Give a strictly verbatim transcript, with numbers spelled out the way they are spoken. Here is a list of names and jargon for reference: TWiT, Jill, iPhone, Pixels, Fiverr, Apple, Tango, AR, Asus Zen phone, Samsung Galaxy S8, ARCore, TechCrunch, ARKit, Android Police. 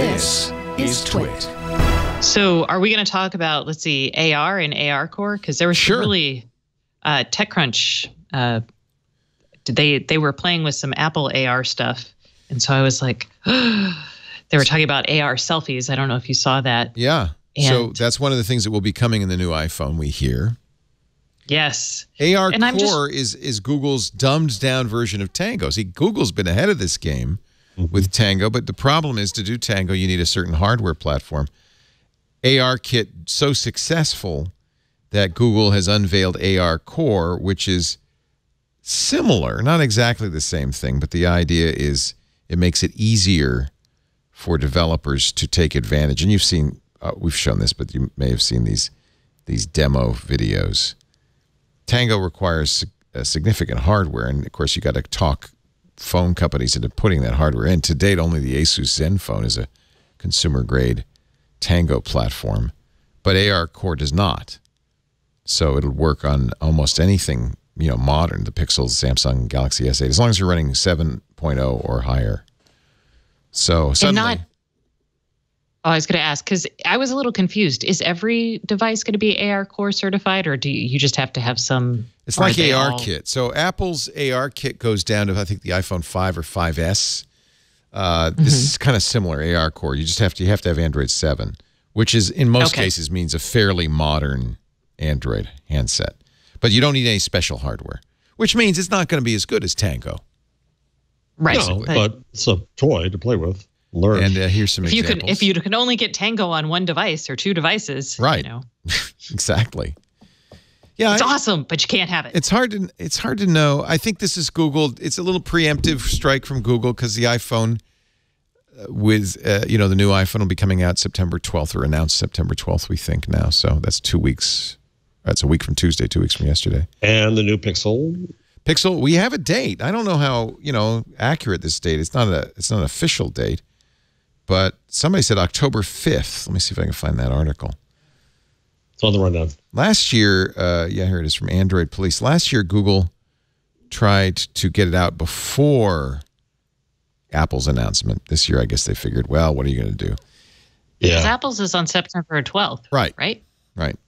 This is TWiT. So are we going to talk about, let's see, A R and ARCore? Because there was sure. some really uh, TechCrunch. Uh, they, they were playing with some Apple A R stuff. And so I was like, oh, they were talking about A R selfies. I don't know if you saw that. Yeah. And so that's one of the things that will be coming in the new iPhone, we hear. Yes. ARCore is, is Google's dumbed-down version of Tango. See, Google's been ahead of this game with Tango, but the problem is to do Tango, you need a certain hardware platform. ARKit so successful that Google has unveiled ARCore, which is similar, not exactly the same thing, but the idea is it makes it easier for developers to take advantage. And you've seen, uh, we've shown this, but you may have seen these, these demo videos. Tango requires a significant hardware, and of course you got to talk phone companies into putting that hardware in. To date, only the Asus Zen phone is a consumer-grade Tango platform, but ARCore does not. So it'll work on almost anything, you know, modern, the Pixels, Samsung Galaxy S eight, as long as you're running seven point oh or higher. So suddenly... And not, oh, I was going to ask, because I was a little confused. Is every device going to be ARCore certified, or do you just have to have some... It's like ARKit. So Apple's ARKit goes down to, I think, the iPhone five or five S. Uh, this mm-hmm. is kind of similar, ARCore. You just have to you have to have Android seven, which is in most okay. cases means a fairly modern Android handset. But you don't need any special hardware, which means it's not going to be as good as Tango. Right. No, but it's a toy to play with. Learn. And uh, here's some if examples. You can, if you can only get Tango on one device or two devices. Right. You know. Exactly. Yeah, it's I, awesome, but you can't have it. It's hard to it's hard to know. I think this is Google. It's a little preemptive strike from Google because the iPhone, uh, with uh, you know the new iPhone will be coming out September twelfth or announced September twelfth, we think now. So that's two weeks. That's a week from Tuesday, two weeks from yesterday. And the new Pixel. Pixel, we have a date. I don't know how you know accurate this date. It's not a it's not an official date, but somebody said October fifth. Let me see if I can find that article. It's on the rundown. Last year, uh, yeah, here it is from Android Police. Last year, Google tried to get it out before Apple's announcement. This year, I guess they figured, well, what are you going to do? Yeah. Because Apple's is on September twelfth, right? Right. Right.